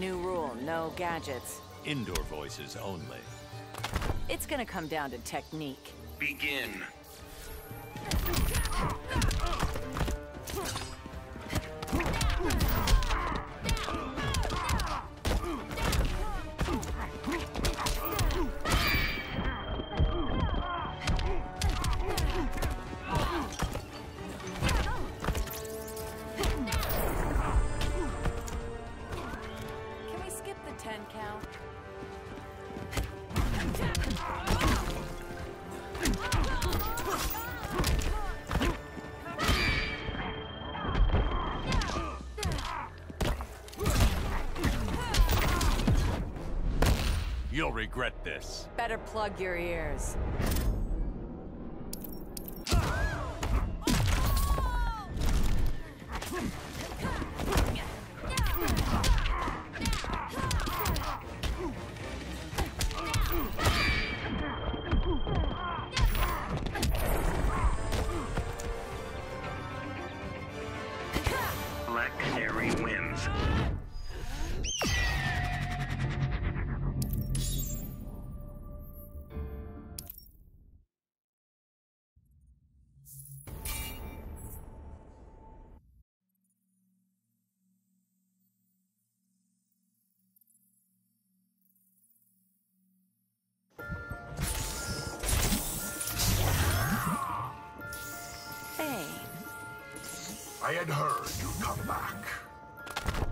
New rule, no gadgets. Indoor voices only. It's gonna come down to technique. Begin. You'll regret this. Better plug your ears. Black Canary wins. I had heard you come back.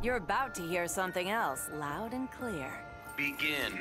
You're about to hear something else, loud and clear. Begin.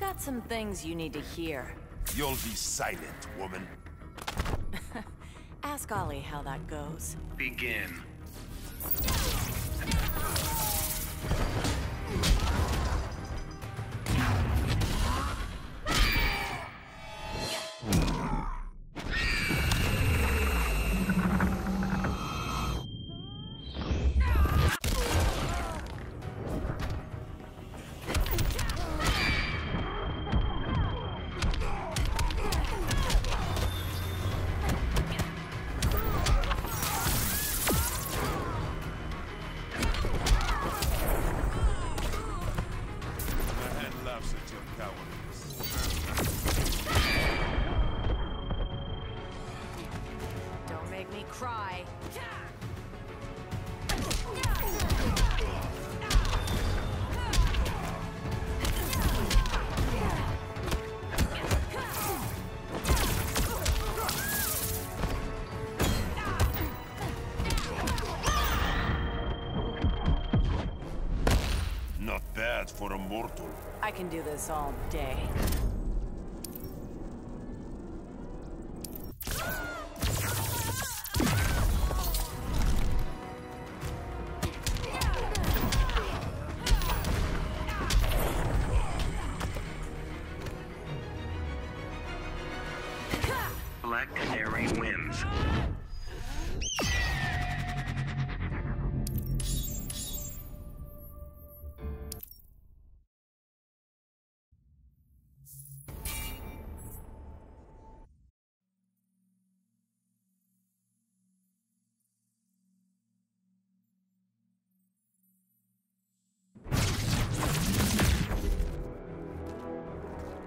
Got some things you need to hear. You'll be silent, woman. Ask Ollie how that goes. Begin. Not bad for a mortal. I can do this all day. Black Canary wins.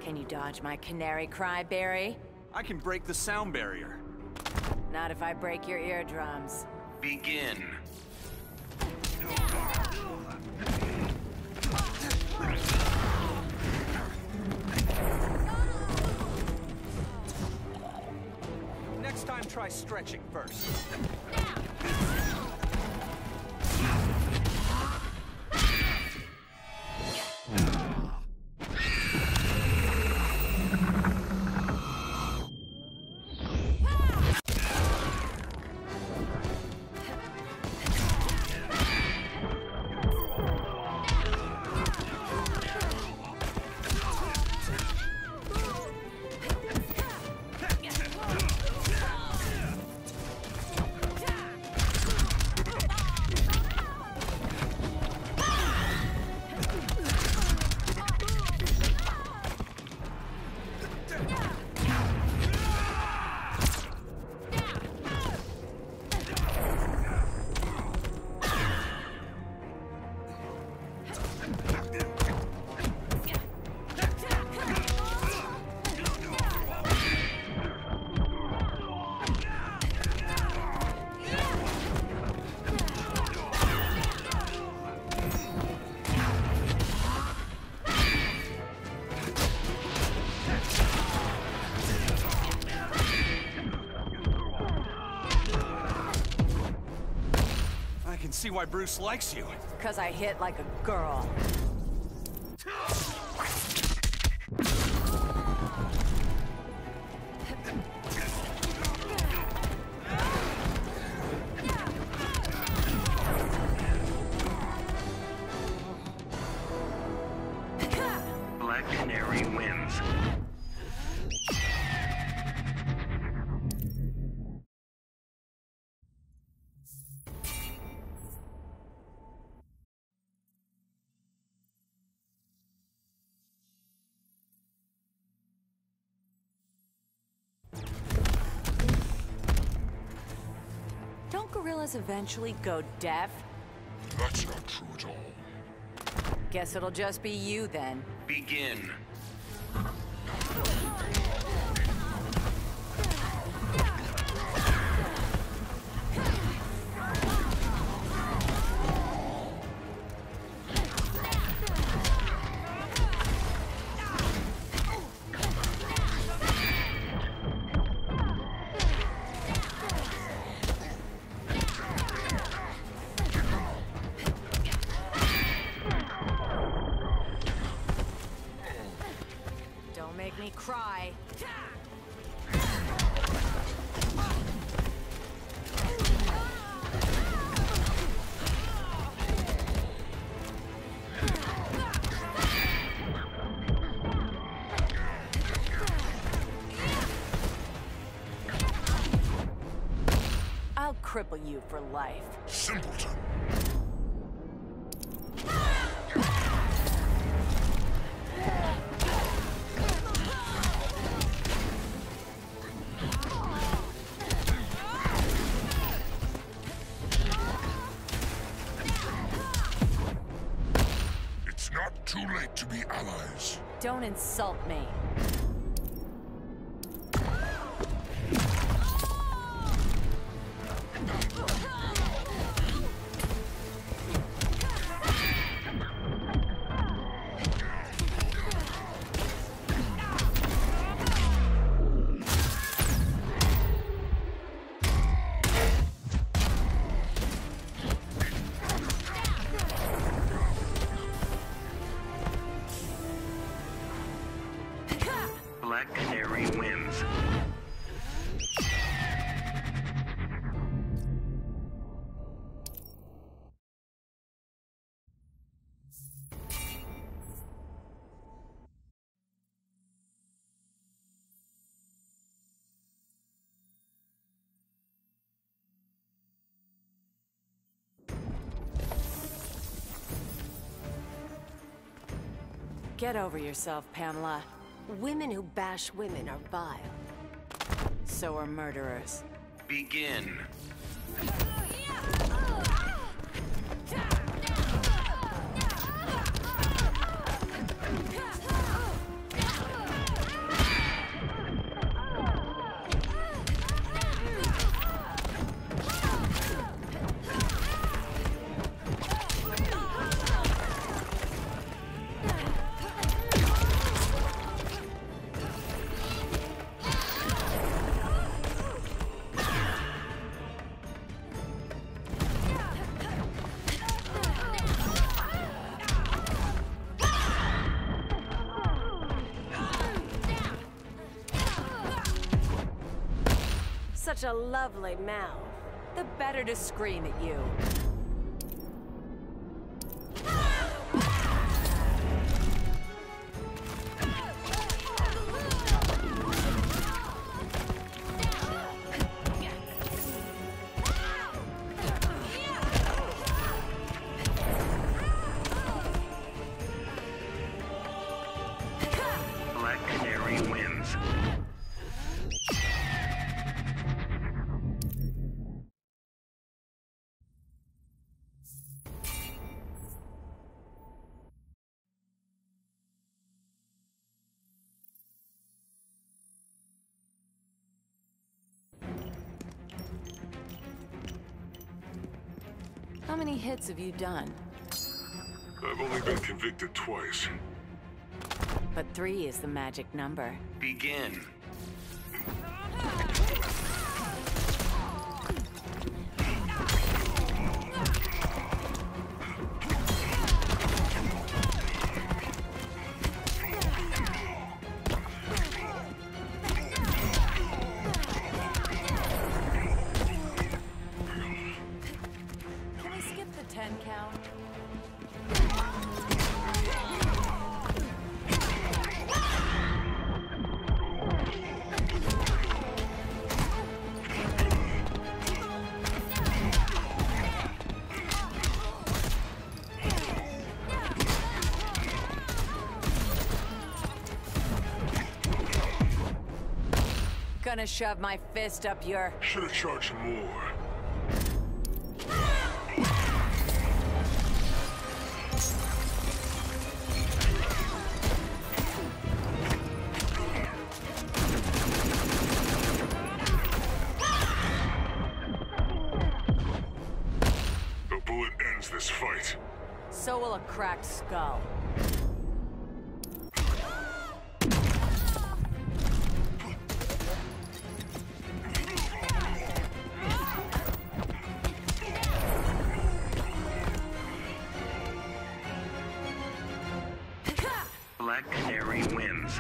Can you dodge my canary cry, Barry? I can break the sound barrier. Not if I break your eardrums. Begin. Next time, try stretching first. See why Bruce likes you. Because I hit like a girl. Black Canary wins. Gorillas eventually go deaf? That's not true at all. Guess it'll just be you then. Begin. Cry. I'll cripple you for life. Simpleton. Don't insult me. Black Canary wins. Get over yourself, Pamela. Women who bash women are vile. So are murderers. Begin. Such a lovely mouth. The better to scream at you. Black Canary wins. How many hits have you done? I've only been convicted twice. But 3 is the magic number. Begin. Gonna shove my fist up your... Should have charged more. The bullet ends this fight. So will a cracked skull. Black Canary wins.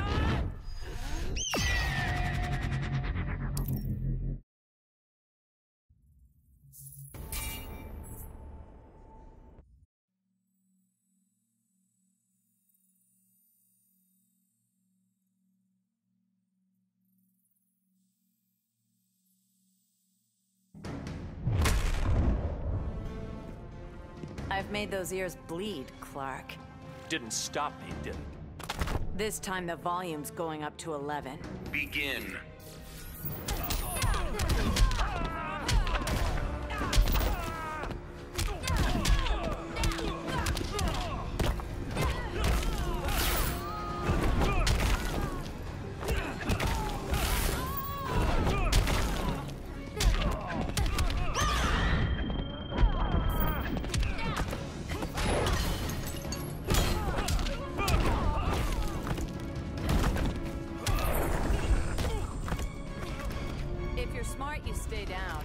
I've made those ears bleed, Clark. Didn't stop me, did it? This time the volume's going up to 11. Begin. You stay down.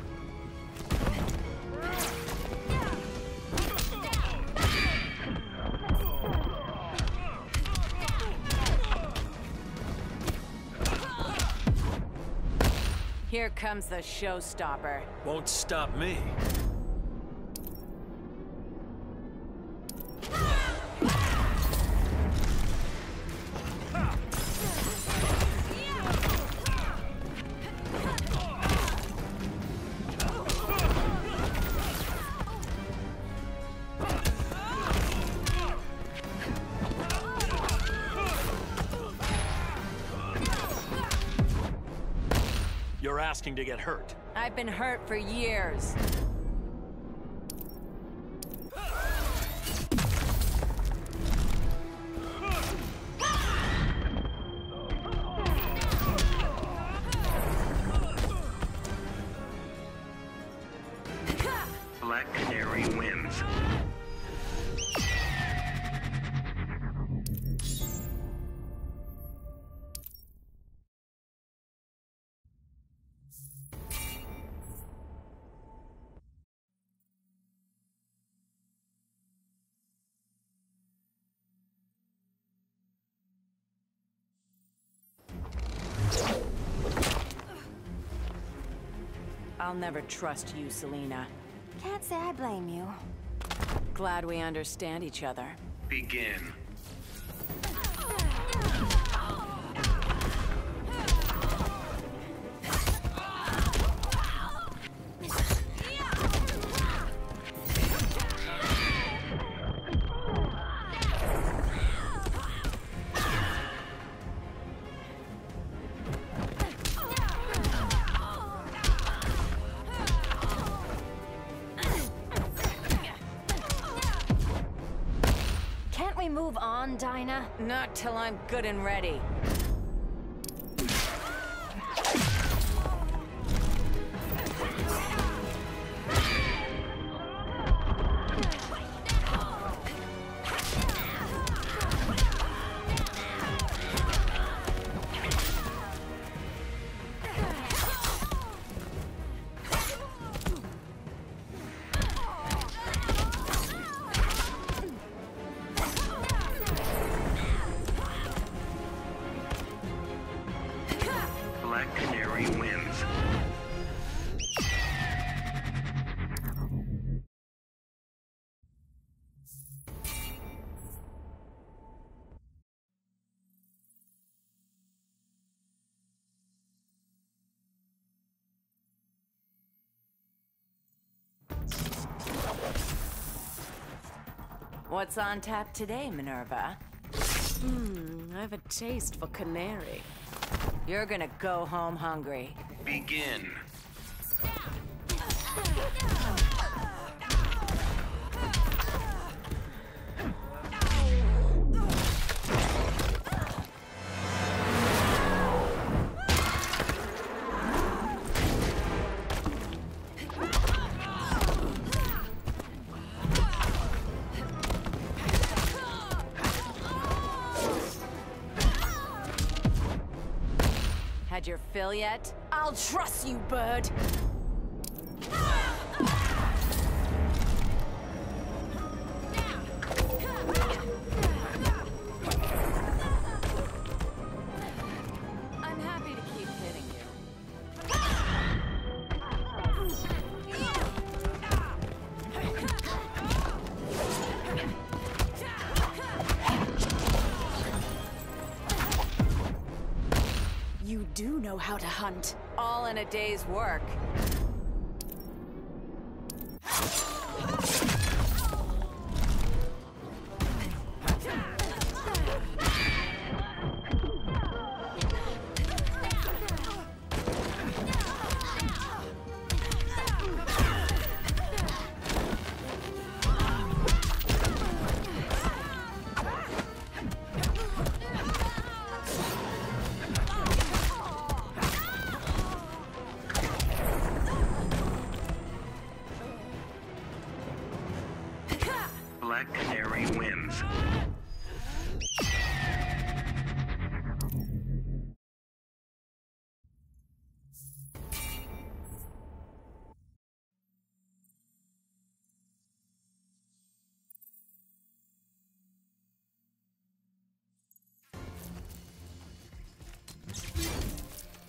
Here comes the showstopper. Won't stop me. you're asking to get hurt. I've been hurt for years. Black Canary wins. I'll never trust you, Selina. Can't say I blame you. Glad we understand each other. Begin. Move on, Dinah? Not till I'm good and ready. What's on tap today, Minerva? I have a taste for canary. You're gonna go home hungry. Begin. Had your fill yet? I'll trust you, bird! Do know how to hunt. All in a day's work. Black Canary wins.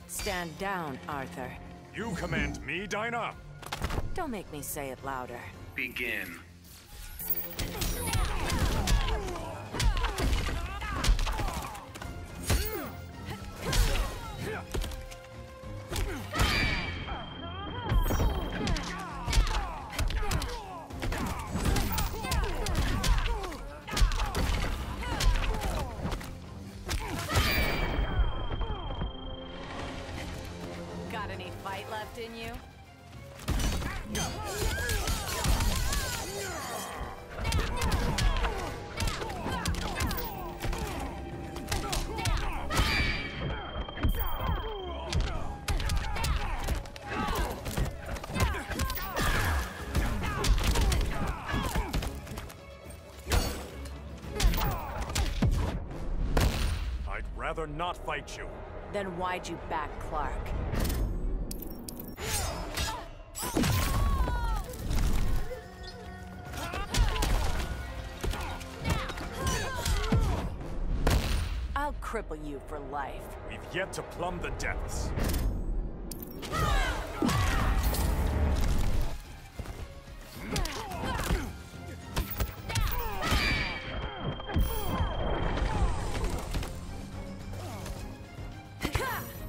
Stand down, Arthur. You command me, Dinah. Don't make me say it louder. Begin. any fight left in you? I'd rather not fight you. Then why'd you back Clark? I'll cripple you for life. We've yet to plumb the depths.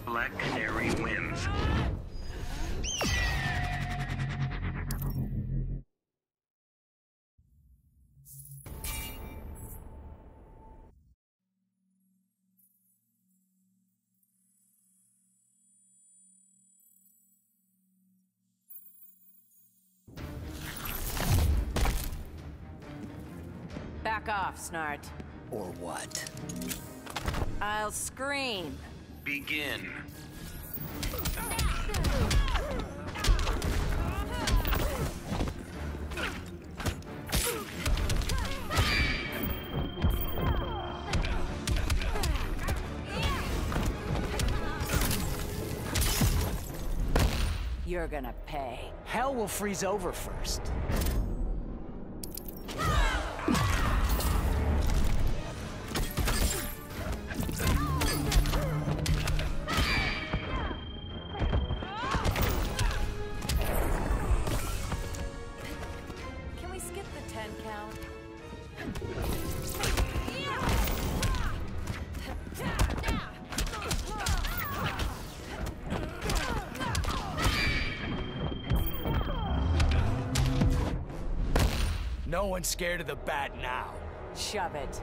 Black Canary wins. Back off, Snart. Or what? I'll scream. Begin. You're gonna pay. Hell will freeze over first. No one's scared of the bat now. Shove it.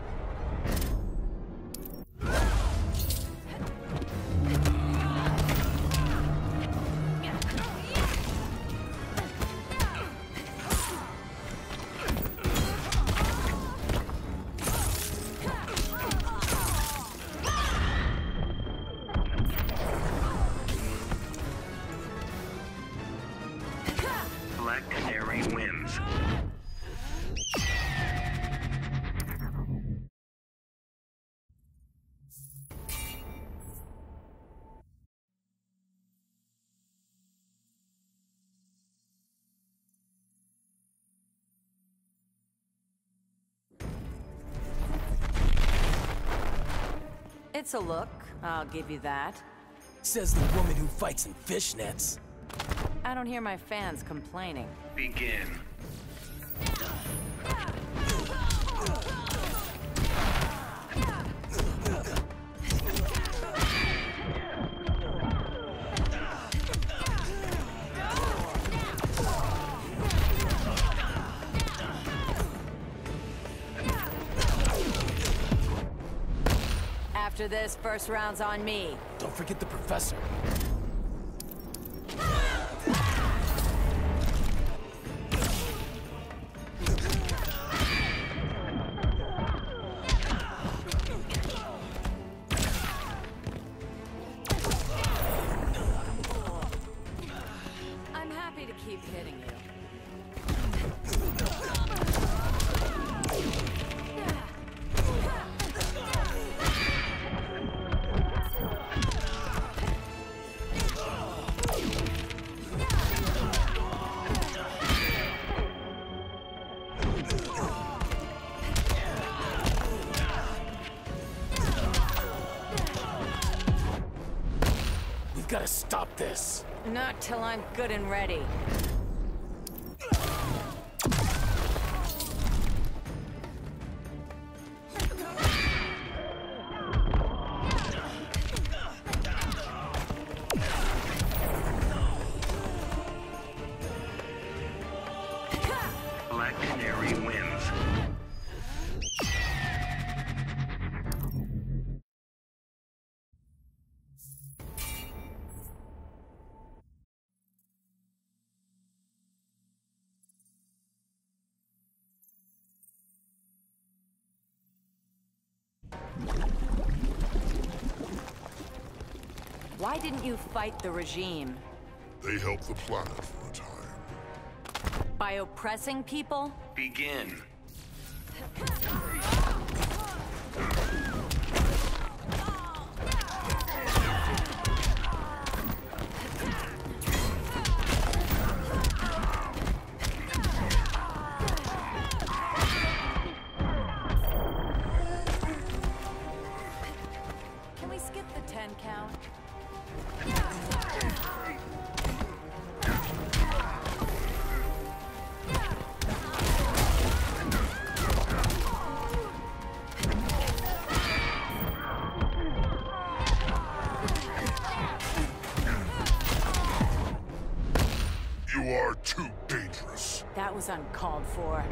Black Canary wins. It's a look, I'll give you that. Says the woman who fights in fishnets. I don't hear my fans complaining. Begin. After this, first round's on me. Don't forget the professor. I'm happy to keep hitting you. Gotta stop this. Not till I'm good and ready. Black Canary wins. Why didn't you fight the regime? They helped the planet for a time. By oppressing people? Begin. Uncalled for.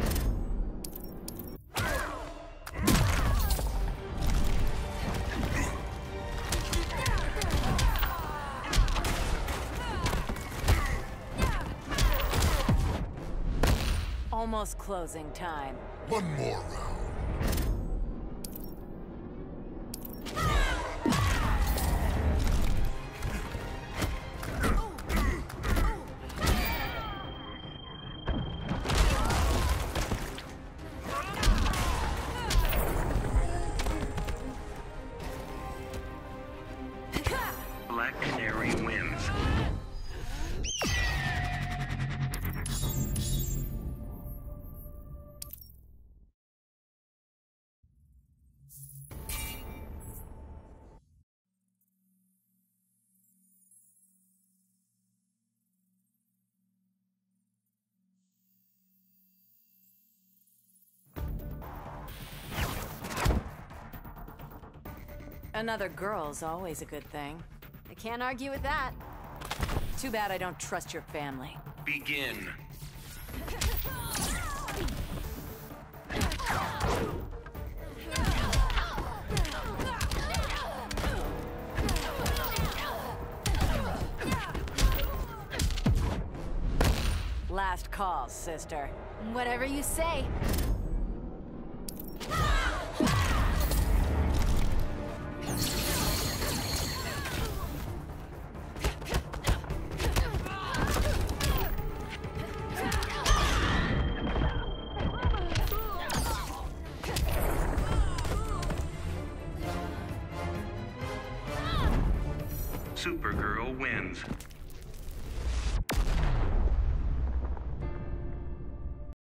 Almost closing time. One more round. Another girl's always a good thing. I can't argue with that. Too bad I don't trust your family. Begin. Last call, sister. Whatever you say. Supergirl wins.